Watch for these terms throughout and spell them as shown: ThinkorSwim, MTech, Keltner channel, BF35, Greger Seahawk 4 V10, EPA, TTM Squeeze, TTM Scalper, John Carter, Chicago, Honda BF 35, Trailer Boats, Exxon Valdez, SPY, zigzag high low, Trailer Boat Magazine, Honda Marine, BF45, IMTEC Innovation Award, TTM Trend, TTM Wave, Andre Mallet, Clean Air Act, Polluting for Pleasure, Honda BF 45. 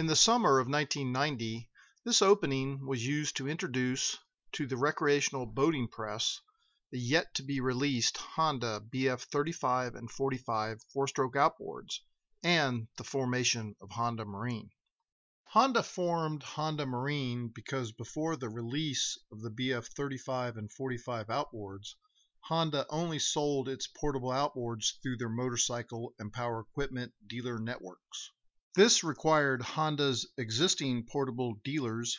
In the summer of 1990, this opening was used to introduce to the recreational boating press the yet-to-be-released Honda BF 35 and 45 four-stroke outboards and the formation of Honda Marine. Honda formed Honda Marine because before the release of the BF 35 and 45 outboards, Honda only sold its portable outboards through their motorcycle and power equipment dealer networks. This required Honda's existing portable dealers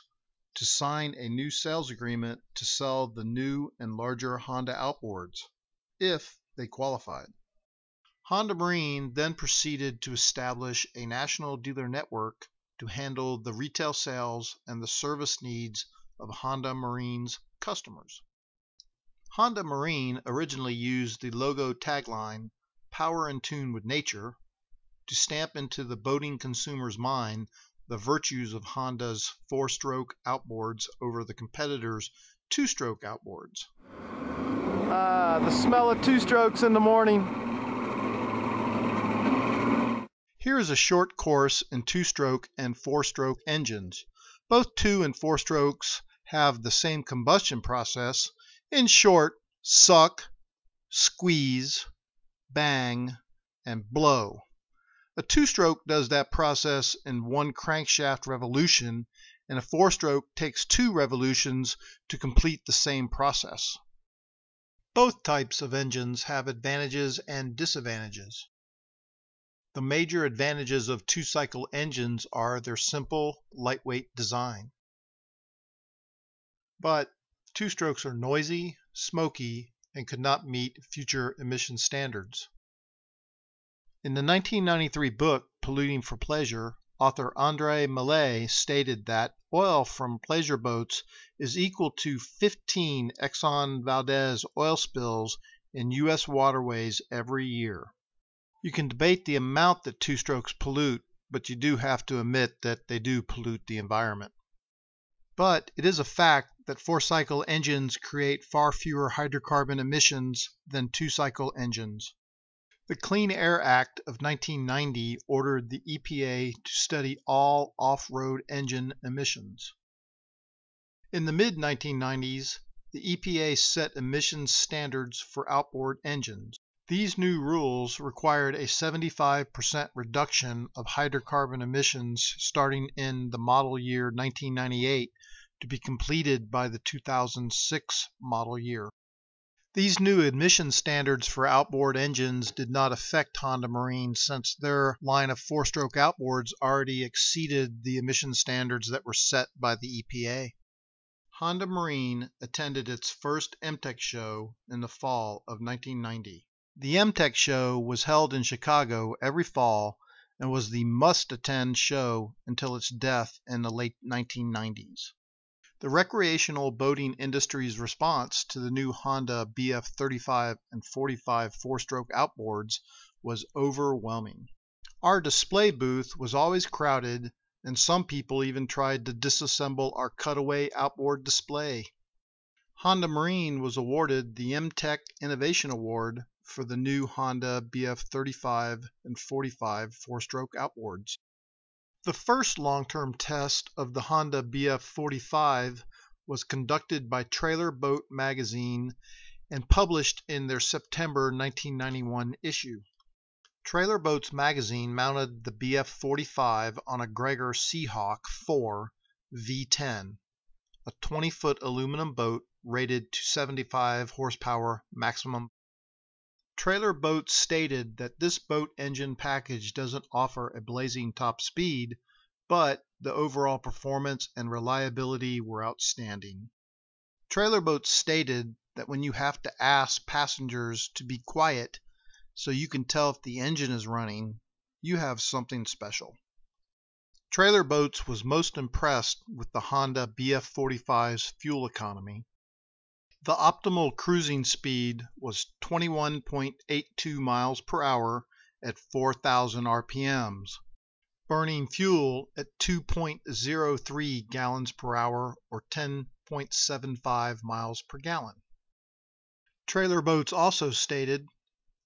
to sign a new sales agreement to sell the new and larger Honda outboards, if they qualified. Honda Marine then proceeded to establish a national dealer network to handle the retail sales and the service needs of Honda Marine's customers. Honda Marine originally used the logo tagline, "Power in Tune with Nature," to stamp into the boating consumer's mind the virtues of Honda's four-stroke outboards over the competitors' two-stroke outboards. The smell of two-strokes in the morning. Here is a short course in two-stroke and four-stroke engines. Both two and four-strokes have the same combustion process. In short, suck, squeeze, bang, and blow. A two-stroke does that process in one crankshaft revolution, and a four-stroke takes two revolutions to complete the same process. Both types of engines have advantages and disadvantages. The major advantages of two-cycle engines are their simple, lightweight design. But two-strokes are noisy, smoky, and could not meet future emission standards. In the 1993 book, Polluting for Pleasure, author Andre Mallet stated that oil from pleasure boats is equal to 15 Exxon Valdez oil spills in U.S. waterways every year. You can debate the amount that two-strokes pollute, but you do have to admit that they do pollute the environment. But it is a fact that four-cycle engines create far fewer hydrocarbon emissions than two-cycle engines. The Clean Air Act of 1990 ordered the EPA to study all off-road engine emissions. In the mid-1990s, the EPA set emissions standards for outboard engines. These new rules required a 75% reduction of hydrocarbon emissions starting in the model year 1998 to be completed by the 2006 model year. These new emission standards for outboard engines did not affect Honda Marine since their line of four-stroke outboards already exceeded the emission standards that were set by the EPA. Honda Marine attended its first MTech show in the fall of 1990. The MTech show was held in Chicago every fall and was the must-attend show until its death in the late 1990s. The recreational boating industry's response to the new Honda BF 35 and 45 four-stroke outboards was overwhelming. Our display booth was always crowded, and some people even tried to disassemble our cutaway outboard display. Honda Marine was awarded the IMTEC Innovation Award for the new Honda BF 35 and 45 four-stroke outboards. The first long-term test of the Honda BF 45 was conducted by Trailer Boat Magazine and published in their September 1991 issue. Trailer Boats Magazine mounted the BF 45 on a Greger Seahawk 4 V10, a 20-foot aluminum boat rated to 75 horsepower maximum. Trailer Boats stated that this boat engine package doesn't offer a blazing top speed, but the overall performance and reliability were outstanding. Trailer Boats stated that when you have to ask passengers to be quiet so you can tell if the engine is running, you have something special. Trailer Boats was most impressed with the Honda BF 45's fuel economy. The optimal cruising speed was 21.82 miles per hour at 4,000 RPMs, burning fuel at 2.03 gallons per hour or 10.75 miles per gallon. Trailer Boats also stated,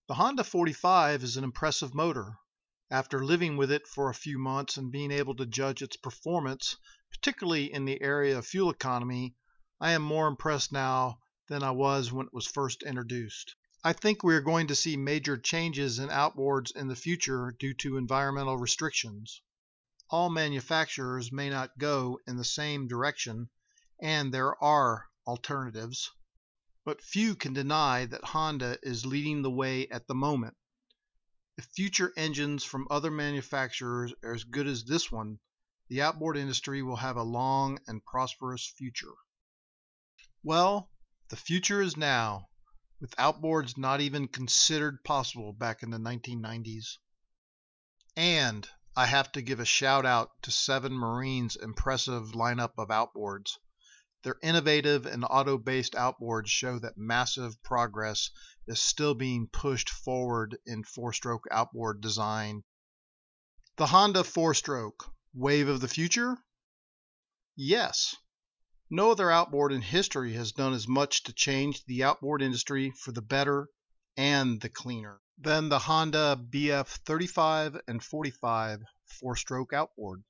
"The Honda 45 is an impressive motor. After living with it for a few months and being able to judge its performance, particularly in the area of fuel economy, I am more impressed now than I was when it was first introduced. I think we are going to see major changes in outboards in the future due to environmental restrictions. All manufacturers may not go in the same direction, and there are alternatives. But few can deny that Honda is leading the way at the moment. If future engines from other manufacturers are as good as this one, the outboard industry will have a long and prosperous future. Well, the future is now, with outboards not even considered possible back in the 1990s. And I have to give a shout out to Seven Marine's impressive lineup of outboards. Their innovative and auto-based outboards show that massive progress is still being pushed forward in four-stroke outboard design. The Honda four-stroke, wave of the future? Yes. No other outboard in history has done as much to change the outboard industry for the better and the cleaner than the Honda BF 35 and 45 four-stroke outboard.